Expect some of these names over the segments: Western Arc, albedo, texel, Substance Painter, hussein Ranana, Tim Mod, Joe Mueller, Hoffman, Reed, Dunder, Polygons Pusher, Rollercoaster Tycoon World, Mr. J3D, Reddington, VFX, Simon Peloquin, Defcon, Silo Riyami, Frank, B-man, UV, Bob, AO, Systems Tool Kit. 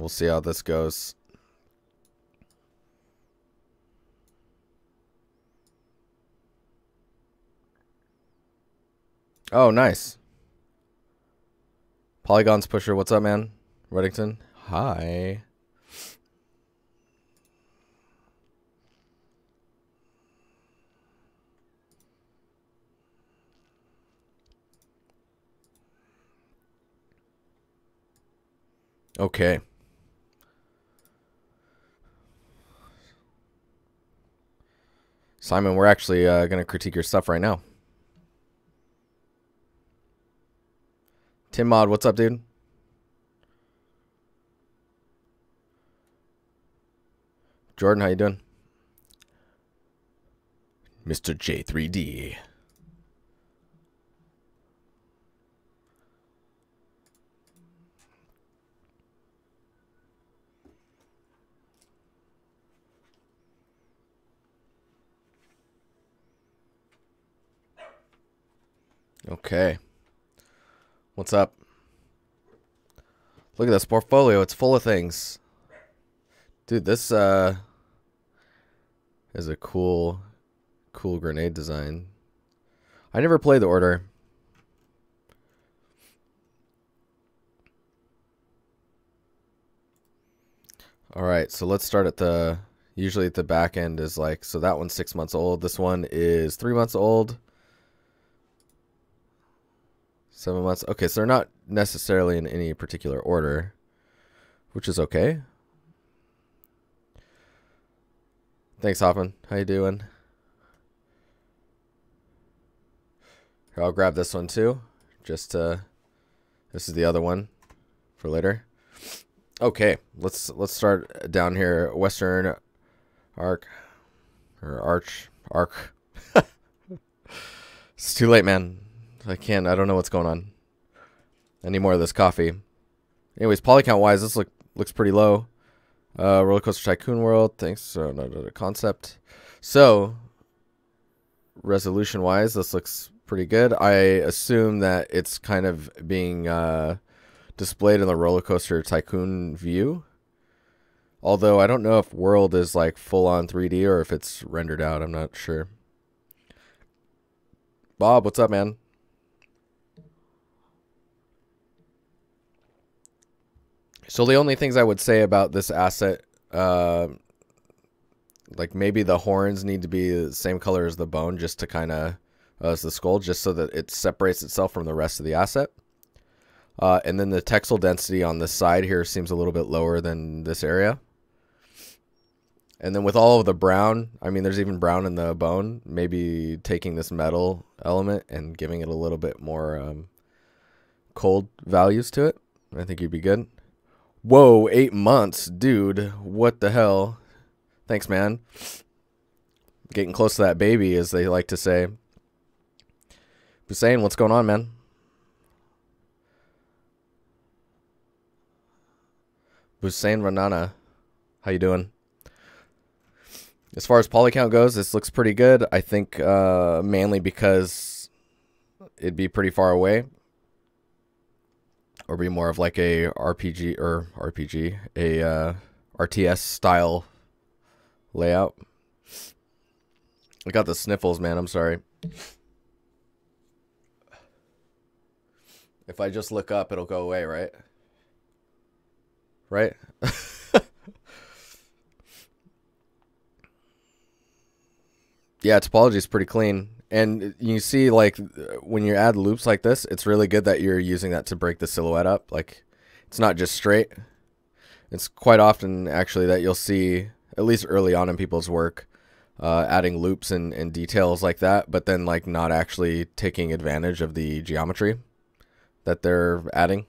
We'll see how this goes. Oh, nice. Polygons Pusher, what's up, man? Reddington, hi. Okay. Simon, we're actually going to critique your stuff right now. Tim Mod, what's up, dude? Jordan, how you doing? Mr. J3D. Okay. What's up? Look at this portfolio. It's full of things. Dude, this is a cool grenade design. I never played the order. All right, so let's start at the usually at the back end is like, so that one's 6 months old. This one is 3 months old. 7 months. Okay, so they're not necessarily in any particular order, which is okay. Thanks, Hoffman. How you doing? Here, I'll grab this one too. Just this is the other one for later. Okay, let's start down here. Western Arc or Arc. It's too late, man. I can't. I don't know what's going on. I need more of this coffee. Anyways, polycount wise, this looks pretty low. Rollercoaster Tycoon World. Thanks. So another concept. So resolution wise, this looks pretty good. I assume that it's kind of being displayed in the Rollercoaster Tycoon view. Although I don't know if World is like full on 3D or if it's rendered out. I'm not sure. Bob, what's up, man? So the only things I would say about this asset, like maybe the horns need to be the same color as the bone, just to kind of, as the skull, just so that it separates itself from the rest of the asset. And then the texel density on the side here seems a little bit lower than this area. And then with all of the brown, I mean, there's even brown in the bone, maybe taking this metal element and giving it a little bit more cold values to it. I think you'd be good. Whoa, 8 months, dude. What the hell? Thanks, man. Getting close to that baby, as they like to say. Hussein, what's going on, man? Hussein Ranana, how you doing? As far as polycount goes, this looks pretty good. I think mainly because it'd be pretty far away. Or be more of like a RPG or RTS style layout. I got the sniffles, man. I'm sorry. If I just look up, it'll go away, right? Right? Yeah, topology is pretty clean. And you see, like, when you add loops like this, it's really good that you're using that to break the silhouette up. Like, it's not just straight. It's quite often, actually, that you'll see, at least early on in people's work, adding loops and details like that, but then, like, not actually taking advantage of the geometry that they're adding.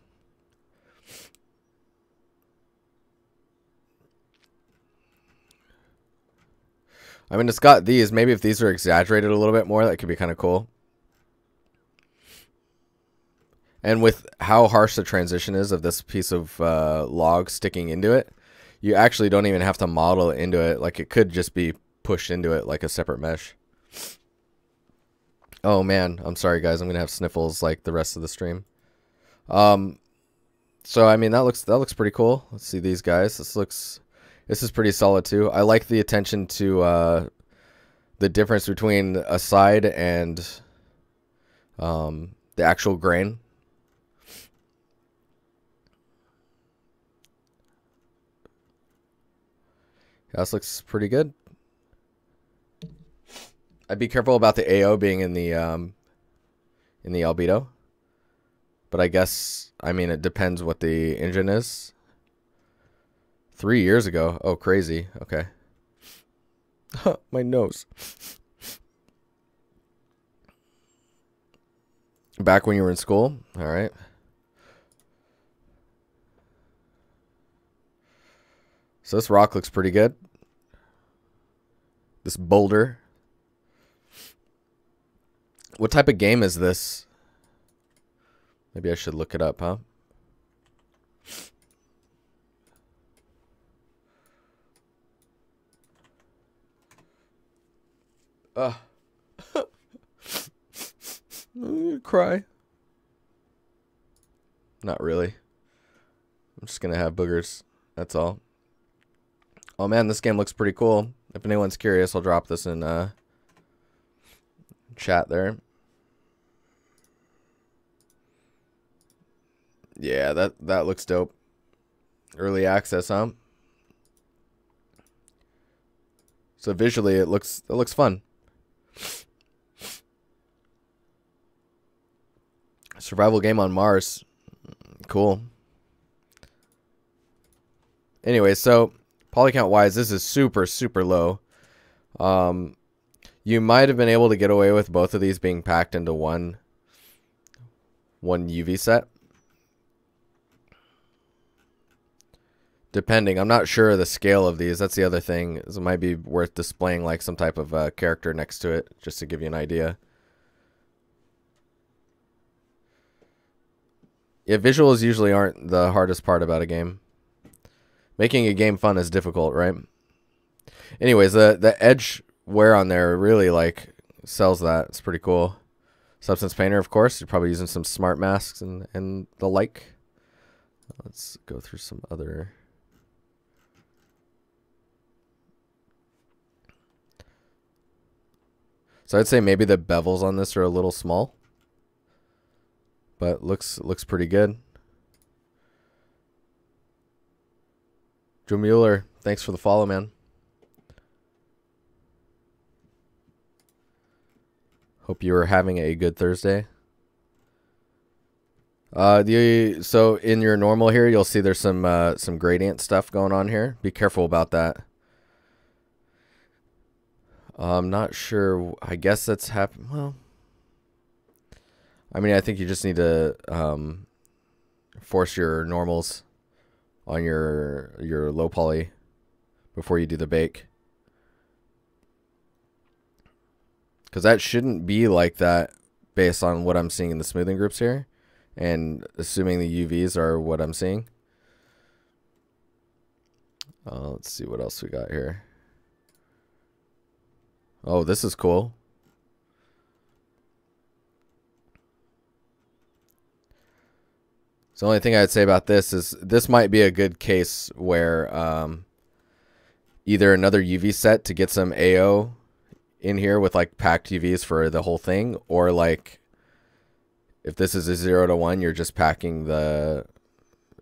I mean, it's got these. Maybe if these are exaggerated a little bit more, that could be kind of cool. And with how harsh the transition is of this piece of log sticking into it, you actually don't even have to model into it. Like, it could just be pushed into it like a separate mesh. Oh, man. I'm sorry, guys. I'm going to have sniffles like the rest of the stream. So I mean, that looks pretty cool. Let's see these guys. This is pretty solid too. I like the attention to the difference between a side and the actual grain. This looks pretty good. I'd be careful about the AO being in the albedo, but I guess, I mean, it depends what the engine is. 3 years ago. Oh, crazy. Okay. My nose. Back when you were in school. All right. So this rock looks pretty good. This boulder. What type of game is this? Maybe I should look it up, huh? I'm gonna cry. Not really. I'm just gonna have boogers. That's all. Oh man, this game looks pretty cool. If anyone's curious, I'll drop this in chat there. Yeah, that looks dope. Early access, huh? So visually, it looks fun. Survival game on Mars. Cool. Anyway, so poly count wise, this is super, super low. You might have been able to get away with both of these being packed into one UV set. Depending, I'm not sure of the scale of these. That's the other thing. It might be worth displaying like some type of character next to it, just to give you an idea. Yeah, visuals usually aren't the hardest part about a game. Making a game fun is difficult, right? Anyways, the edge wear on there really like sells that. It's pretty cool. Substance Painter, of course. You're probably using some smart masks and the like. Let's go through some other. So I'd say maybe the bevels on this are a little small, but looks pretty good. Joe Mueller, thanks for the follow, man. Hope you are having a good Thursday. So in your normal here, you'll see there's some gradient stuff going on here. Be careful about that. I'm not sure. I guess that's happened. Well, I mean, I think you just need to force your normals on your low poly before you do the bake, because that shouldn't be like that based on what I'm seeing in the smoothing groups here, and assuming the UVs are what I'm seeing. Let's see what else we got here. Oh, this is cool. So the only thing I'd say about this is this might be a good case where either another UV set to get some AO in here with like packed UVs for the whole thing, or like if this is a 0 to 1, you're just packing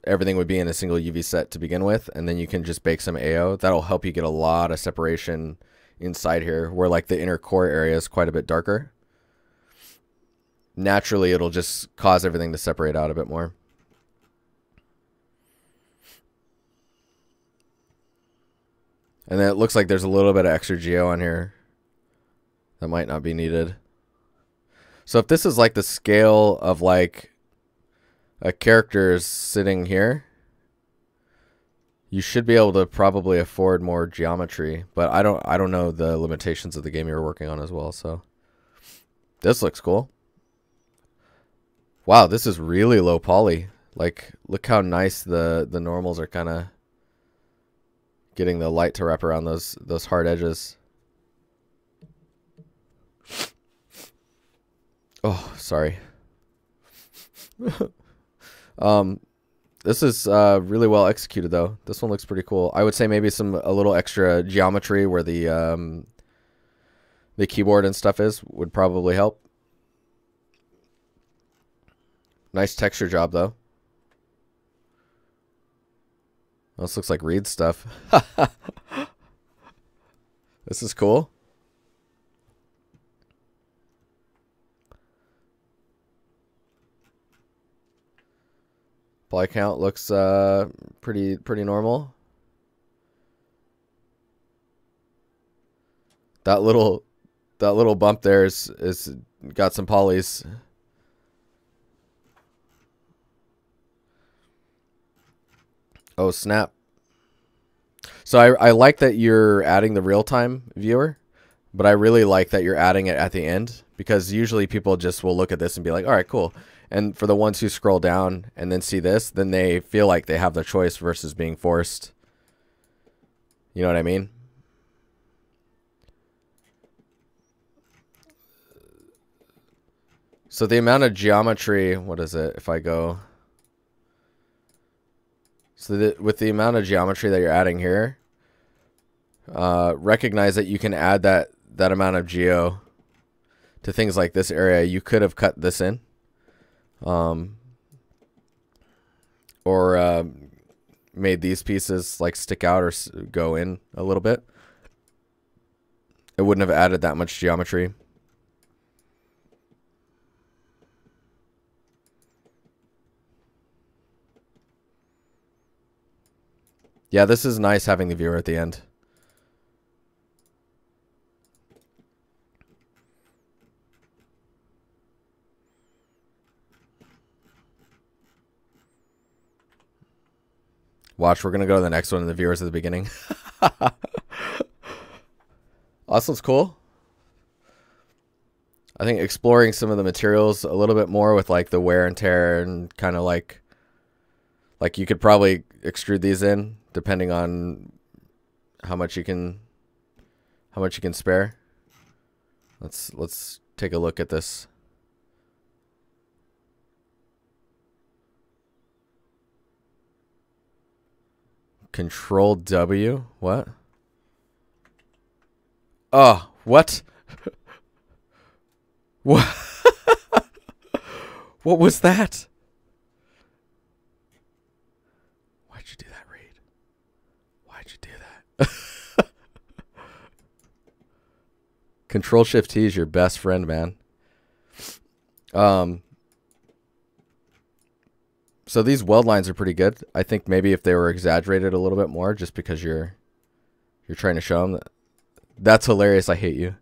everything would be in a single UV set to begin with, and then you can just bake some AO. That'll help you get a lot of separation inside here, where like the inner core area is quite a bit darker. Naturally, it'll just cause everything to separate out a bit more. And then it looks like there's a little bit of extra geo on here that might not be needed. So if this is like the scale of like a character sitting here, you should be able to probably afford more geometry, but I don't know the limitations of the game you're working on as well. So this looks cool. Wow, this is really low poly. Like, look how nice the normals are kind of getting the light to wrap around those hard edges. Oh, sorry. This is really well executed, though. This one looks pretty cool. I would say maybe a little extra geometry where the keyboard and stuff is would probably help. Nice texture job, though. This looks like Reed stuff. This is cool. Ply count looks pretty normal. That little bump there is got some polys. Oh snap! So I like that you're adding the real time viewer, but I really like that you're adding it at the end, because usually people just will look at this and be like, all right, cool. And for the ones who scroll down and then see this, then they feel like they have their choice versus being forced. You know what I mean? So the amount of geometry, what is it? If I go, so that with the amount of geometry that you're adding here, recognize that you can add that amount of geo to things like this area. You could have cut this in. Or made these pieces like stick out or go in a little bit. It wouldn't have added that much geometry. Yeah, this is nice having the viewer at the end. Watch, we're going to go to the next one and the viewers at the beginning. Awesome, cool. I think exploring some of the materials a little bit more with like the wear and tear and kind of like you could probably extrude these in depending on how much you can spare. Let's take a look at this. Control W? What? Oh, what? What? What was that? Why'd you do that, Reed? Why'd you do that? Control Shift T is your best friend, man. So these weld lines are pretty good. I think maybe if they were exaggerated a little bit more, just because you're trying to show them that. That's hilarious. I hate you.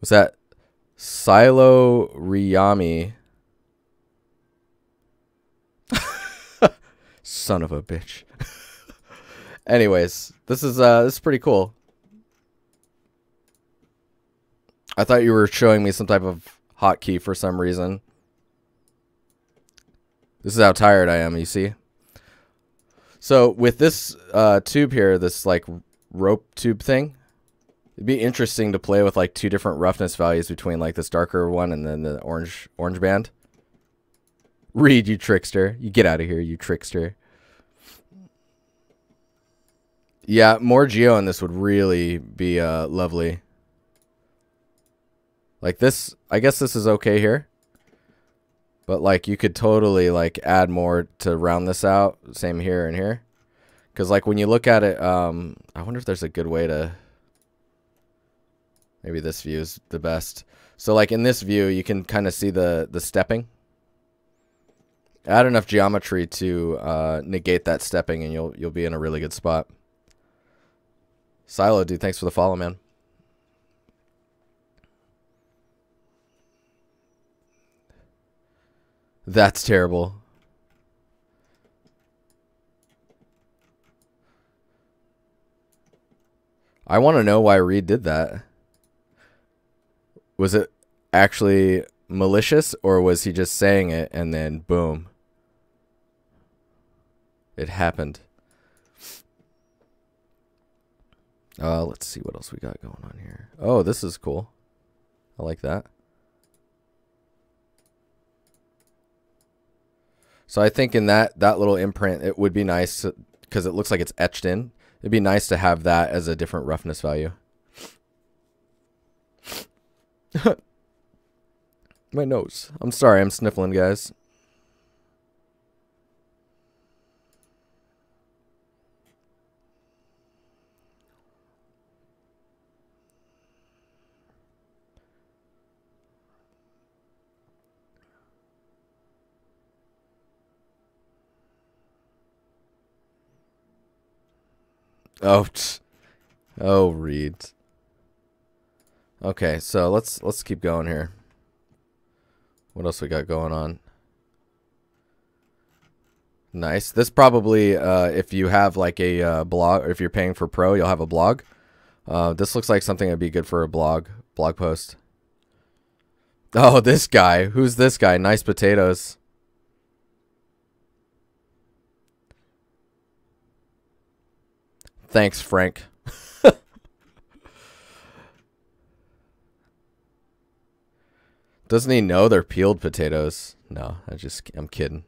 Was that Silo Riyami? Son of a bitch. Anyways, this is pretty cool. I thought you were showing me some type of hotkey for some reason. This is how tired I am, you see? So with this tube here, this like rope tube thing, it'd be interesting to play with like two different roughness values between like this darker one and then the orange band. Reed, you trickster. You get out of here, you trickster. Yeah, more geo in this would really be lovely. Like this, I guess this is okay here, but like you could totally like add more to round this out. Same here and here. Cause like when you look at it, I wonder if there's a good way to, maybe this view is the best. So like in this view, you can kind of see the stepping. Add enough geometry to negate that stepping and you'll be in a really good spot. Silo, dude, thanks for the follow, man. That's terrible. I want to know why Reed did that. Was it actually malicious, or was he just saying it and then boom, it happened? Let's see what else we got going on here. Oh, this is cool. I like that. So I think in that little imprint, it would be nice because it looks like it's etched in. It'd be nice to have that as a different roughness value. My nose. I'm sorry, I'm sniffling, guys. Oh, oh, Reed. Okay, so let's keep going here. What else we got going on? Nice. This probably, if you have like a blog, or if you're paying for Pro, you'll have a blog. This looks like something that'd be good for a blog post. Oh, this guy. Who's this guy? Nice potatoes. Thanks, Frank. Doesn't he know they're peeled potatoes? No, I'm kidding.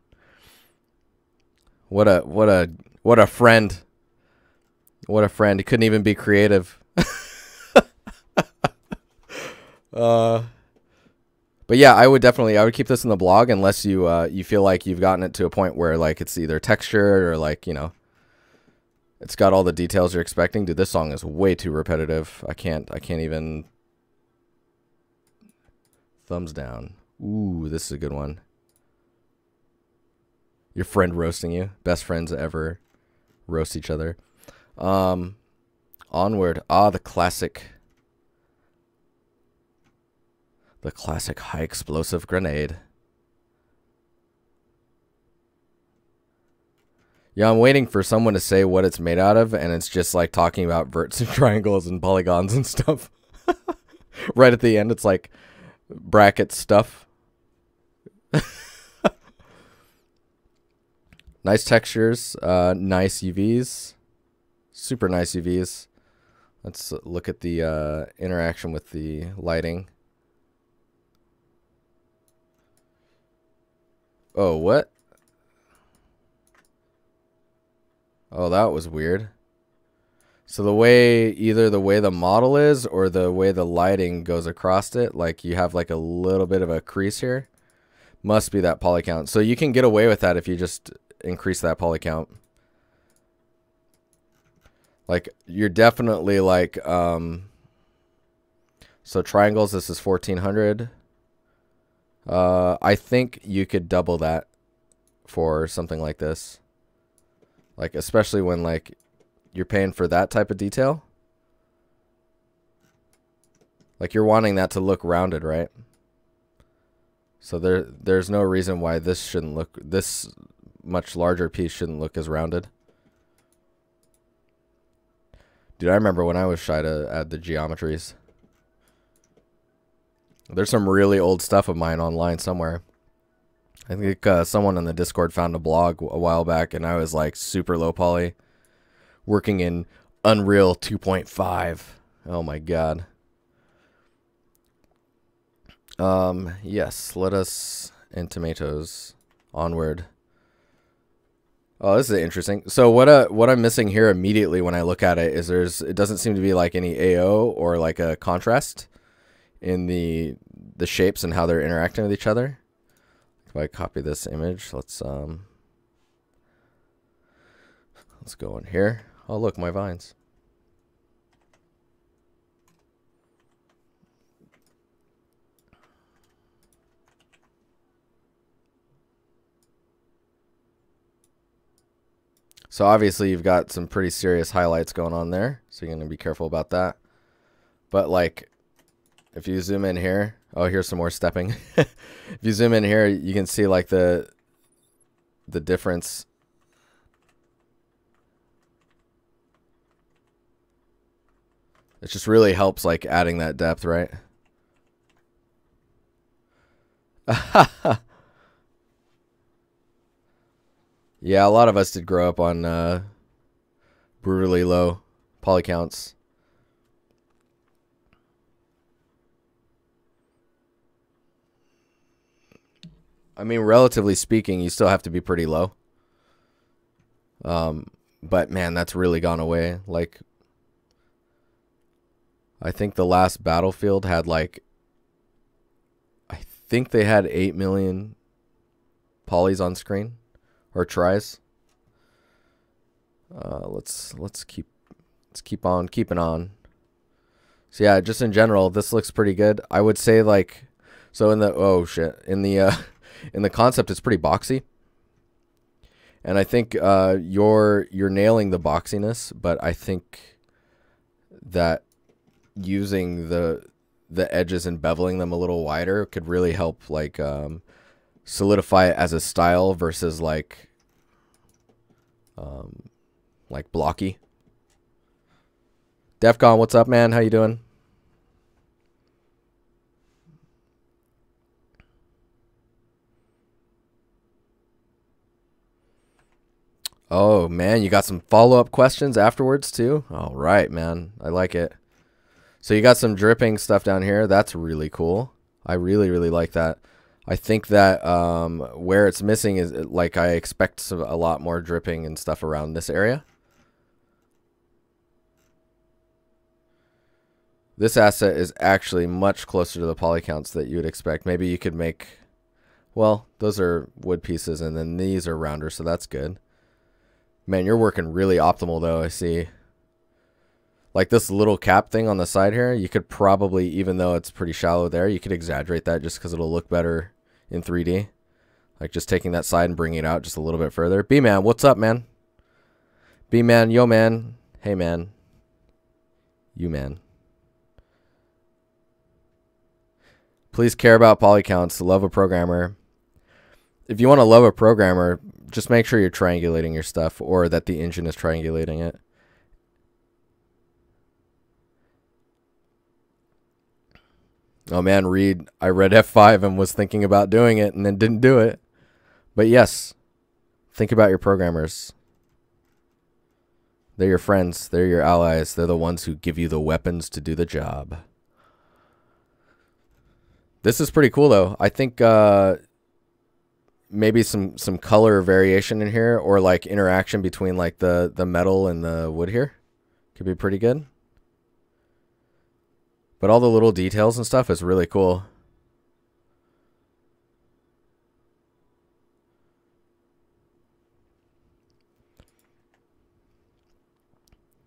What a friend. What a friend. He couldn't even be creative. But yeah, I would keep this in the blog unless you you feel like you've gotten it to a point where like it's either textured or like, you know, it's got all the details you're expecting. Dude, this song is way too repetitive. I can't even. Thumbs down. Ooh, this is a good one. Your friend roasting you. Best friends ever roast each other. Onward. Ah, the classic. The classic high explosive grenade. Yeah, I'm waiting for someone to say what it's made out of, and it's just like talking about verts and triangles and polygons and stuff. Right at the end, it's like bracket stuff. Nice textures, nice UVs, super nice UVs. Let's look at the interaction with the lighting. Oh, what? Oh, that was weird. So the way, either the way the model is or the way the lighting goes across it, like you have like a little bit of a crease here, must be that poly count. So you can get away with that if you just increase that poly count. Like you're definitely like, so triangles, this is 1400. I think you could double that for something like this. Like, especially when, like, you're paying for that type of detail. Like, you're wanting that to look rounded, right? So there's no reason why this shouldn't look, this much larger piece shouldn't look as rounded. Dude, I remember when I was shy to add the geometries. There's some really old stuff of mine online somewhere. I think someone on the Discord found a blog a while back, and I was like super low poly, working in Unreal 2.5. Oh my god. Yes, lettuce and tomatoes. Onward. Oh, this is interesting. So what I'm missing here immediately when I look at it is it doesn't seem to be like any AO or like a contrast in the shapes and how they're interacting with each other. If I copy this image, let's go in here. Oh, look, my vines. So obviously you've got some pretty serious highlights going on there, so you're going to be careful about that. But like, if you zoom in here, oh, here's some more stepping. If you zoom in here, you can see like the difference. It just really helps like adding that depth, right? Yeah, a lot of us did grow up on brutally low poly counts. I mean, relatively speaking, you still have to be pretty low. But man, that's really gone away. Like, I think the last Battlefield had like, I think they had 8 million polys on screen or tries. Let's keep on keeping on. So yeah, just in general, this looks pretty good. I would say like, so in the, oh shit, in the concept, it's pretty boxy. And I think you're nailing the boxiness, but I think that using the edges and beveling them a little wider could really help like solidify it as a style versus like blocky. Defcon, what's up, man? How you doing? Oh, man, you got some follow-up questions afterwards, too? All right, man. I like it. So you got some dripping stuff down here. That's really cool. I really, really like that. I think that where it's missing is, like, I expect a lot more dripping and stuff around this area. This asset is actually much closer to the poly counts that you would expect. Maybe you could make... Well, those are wood pieces, and then these are rounder, so that's good. Man, you're working really optimal, though, I see. Like this little cap thing on the side here, you could probably, even though it's pretty shallow there, you could exaggerate that just because it'll look better in 3D. Like just taking that side and bringing it out just a little bit further. B-man, what's up, man? B-man, yo, man. Hey, man. You, man. Please care about poly counts. Love a programmer. If you want to love a programmer, just make sure you're triangulating your stuff or that the engine is triangulating it. Oh man, Reed, I read F5 and was thinking about doing it and then didn't do it. But yes, think about your programmers. They're your friends. They're your allies. They're the ones who give you the weapons to do the job. This is pretty cool though. I think... maybe some color variation in here or like interaction between like the metal and the wood here could be pretty good. But all the little details and stuff is really cool.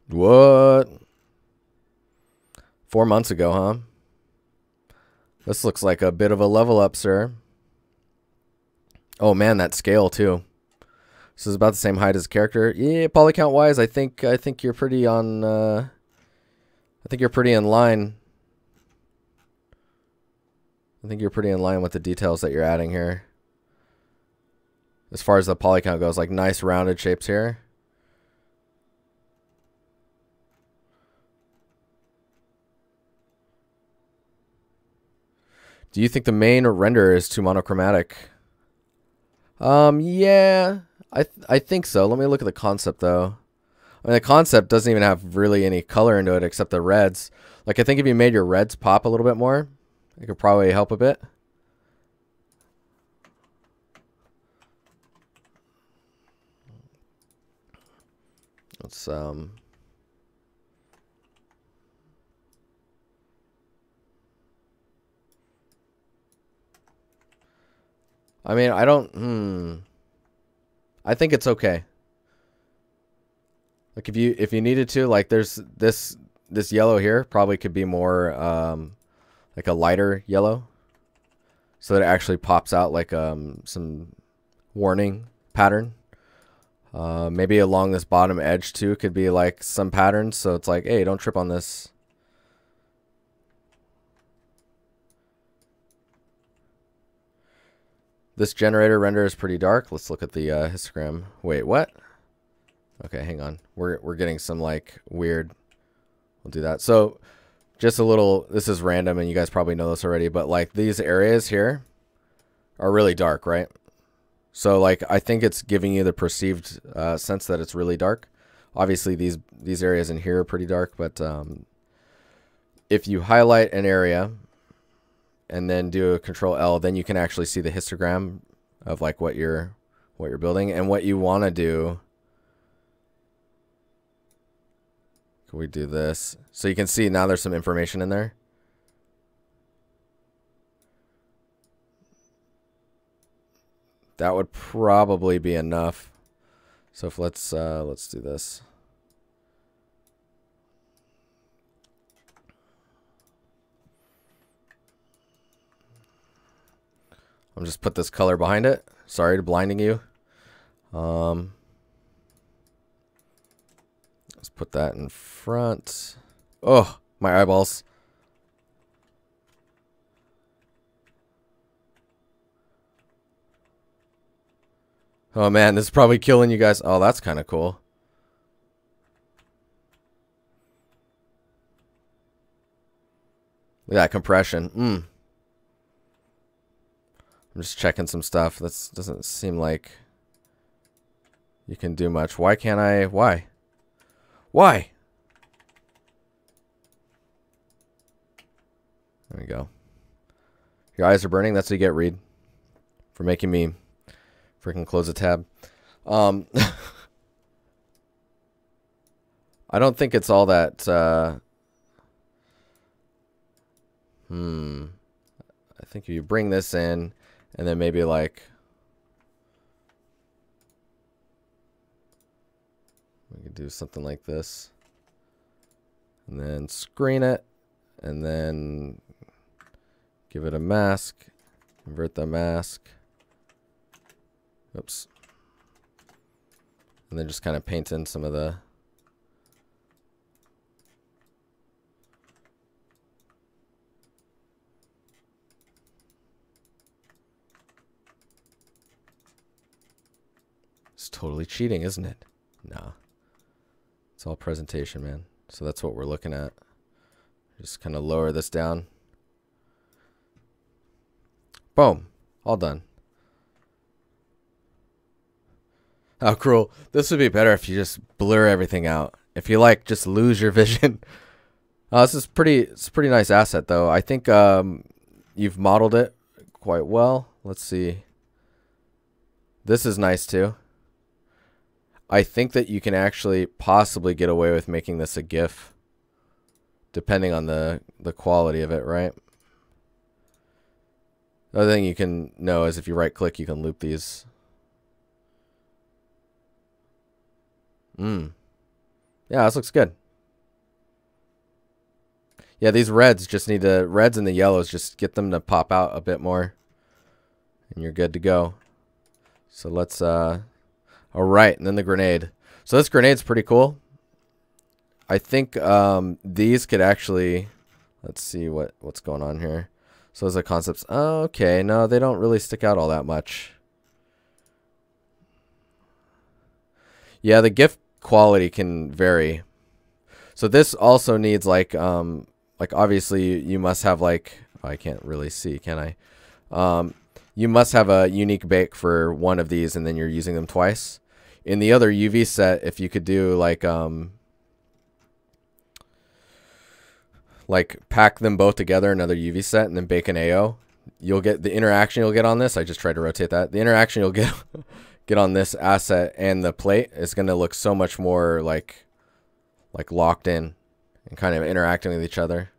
What? 4 months ago, huh? This looks like a bit of a level up, sir. Oh man, that scale too. This is about the same height as the character. Yeah, poly count wise, I think you're pretty on. I think you're pretty in line. I think you're pretty in line with the details that you're adding here. As far as the poly count goes, like nice rounded shapes here. Do you think the main render is too monochromatic? Yeah, I think so. Let me look at the concept though. I mean, the concept doesn't even have really any color into it except the reds. Like I think if you made your reds pop a little bit more, it could probably help a bit. Let's, I mean, I don't, I think it's okay. Like if you needed to, like there's this yellow here probably could be more, like a lighter yellow. So that it actually pops out like, some warning pattern. Maybe along this bottom edge too could be like some patterns. So it's like, hey, don't trip on this. This generator render is pretty dark. Let's look at the histogram. Wait, what? Okay, hang on. We're getting some like weird. We'll do that. So just a little, this is random and you guys probably know this already, but like these areas here are really dark, right? So like, I think it's giving you the perceived sense that it's really dark. Obviously these areas in here are pretty dark, but if you highlight an area and then do a Control L, then you can actually see the histogram of like what you're building and what you want to do. Can we do this? So you can see now there's some information in there. That would probably be enough. So if let's do this. I'll just put this color behind it. Sorry to blinding you. Let's put that in front. Oh, my eyeballs. Oh man, this is probably killing you guys. Oh, that's kind of cool. Look at that compression. I'm just checking some stuff. That doesn't seem like you can do much. Why can't I? Why? Why? There we go. Your eyes are burning. That's what you get, Reed, for making me freaking close a tab. I don't think it's all that. I think if you bring this in. And then maybe like, we could do something like this and then screen it and then give it a mask, invert the mask. Oops. And then just kind of paint in some of the, totally cheating, isn't it? Nah. It's all presentation, man. So that's what we're looking at. Just kind of lower this down. Boom. All done. How cruel. This would be better if you just blur everything out. If you like, just lose your vision. This is pretty, it's a pretty nice asset though. I think you've modeled it quite well. Let's see. This is nice too. I think that you can actually possibly get away with making this a GIF, depending on the quality of it, right? The other thing you can know is if you right-click, you can loop these. Yeah, this looks good. Yeah, these reds just need to, reds and the yellows, just get them to pop out a bit more, and you're good to go. So let's all right, and then the grenade. So this grenade's pretty cool. I think these could actually, let's see what's going on here. So those are concepts. Oh, okay, no, they don't really stick out all that much. Yeah, the GIF quality can vary. So this also needs like obviously you must have like, oh, I can't really see, can I? You must have a unique bake for one of these, and then you're using them twice. In the other UV set, if you could do like pack them both together, another UV set, and then bake an AO, you'll get the interaction you'll get on this. I just tried to rotate that. The interaction you'll get on this asset and the plate is going to look so much more like locked in and kind of interacting with each other.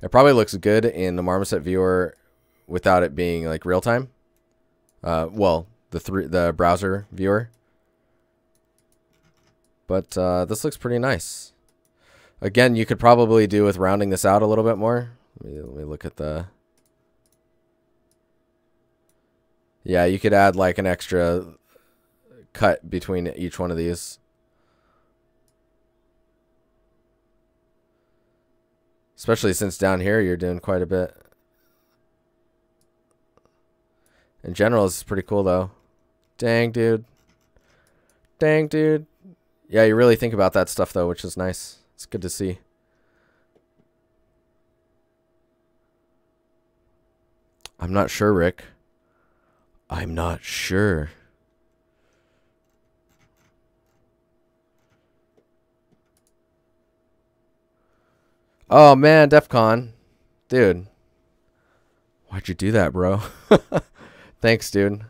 It probably looks good in the Marmoset viewer without it being like real time. Well, the browser viewer. But this looks pretty nice. Again, you could probably do with rounding this out a little bit more. Let me look at the... Yeah, you could add like an extra cut between each one of these. Especially since down here you're doing quite a bit. In general, this is pretty cool though. Dang, dude. Dang, dude. Yeah, you really think about that stuff, though, which is nice. It's good to see. I'm not sure, Rick. I'm not sure. Oh, man, Defcon. Dude. Why'd you do that, bro? Thanks, dude.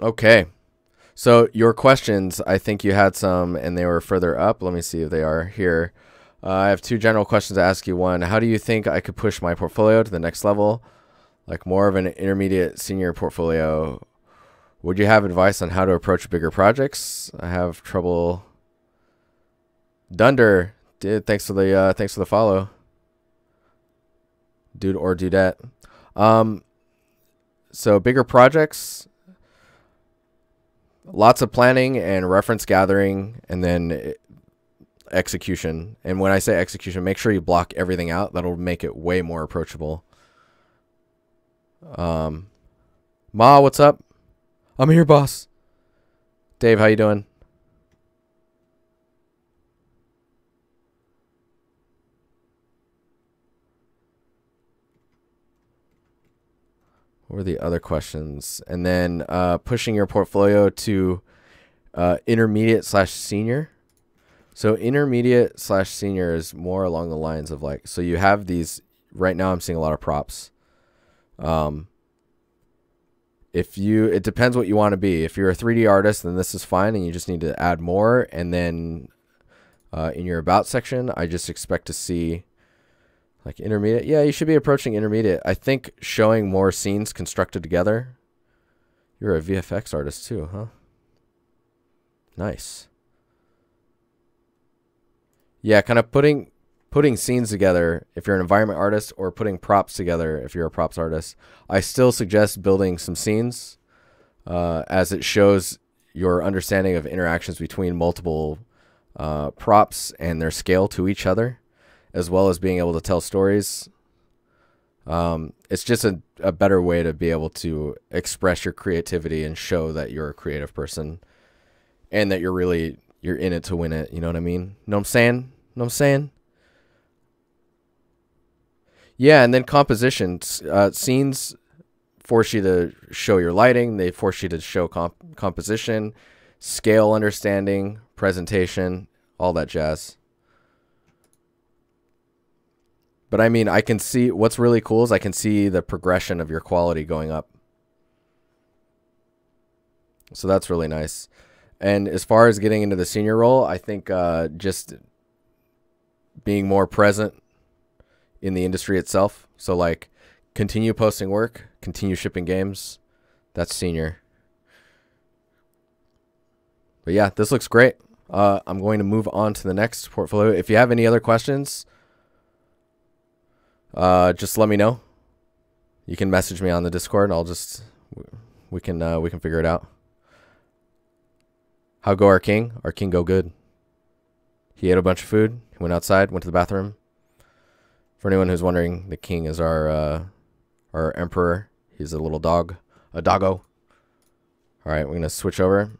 Okay. So your questions, I think you had some and they were further up. Let me see if they are here. I have two general questions to ask you. One, how do you think I could push my portfolio to the next level? Like more of an intermediate senior portfolio. Would you have advice on how to approach bigger projects? I have trouble. Dunder, dude, thanks for the follow. Dude or dudette. So bigger projects, lots of planning and reference gathering, and then execution. And when I say execution, make sure you block everything out. That'll make it way more approachable. Ma, what's up? I'm here, boss. Dave, how you doing? What were the other questions? And then pushing your portfolio to intermediate/senior. So intermediate/senior is more along the lines of like, so you have these, right now I'm seeing a lot of props. It depends what you want to be. If you're a 3D artist, then this is fine and you just need to add more. And then in your about section, I just expect to see like intermediate. Yeah, you should be approaching intermediate. I think showing more scenes constructed together. You're a VFX artist too, huh? Nice. Yeah, kind of putting scenes together if you're an environment artist, or putting props together if you're a props artist. I still suggest building some scenes as it shows your understanding of interactions between multiple props and their scale to each other, as well as being able to tell stories. It's just a better way to be able to express your creativity and show that you're a creative person and that you're really, you're in it to win it. You know what I mean? Know what I'm saying? Know what I'm saying? Yeah, and then compositions. Scenes force you to show your lighting. They force you to show composition, scale understanding, presentation, all that jazz. But I mean, I can see, what's really cool is I can see the progression of your quality going up. So that's really nice. And as far as getting into the senior role, I think just being more present in the industry itself. So like continue posting work, continue shipping games. That's senior. But yeah, this looks great. I'm going to move on to the next portfolio. If you have any other questions, just let me know. You can message me on the Discord. I'll just, we can figure it out. How go our king? Our king go good. He ate a bunch of food. He went outside, went to the bathroom. For anyone who's wondering, the king is our emperor. He's a little dog, a doggo. All right, we're gonna switch over.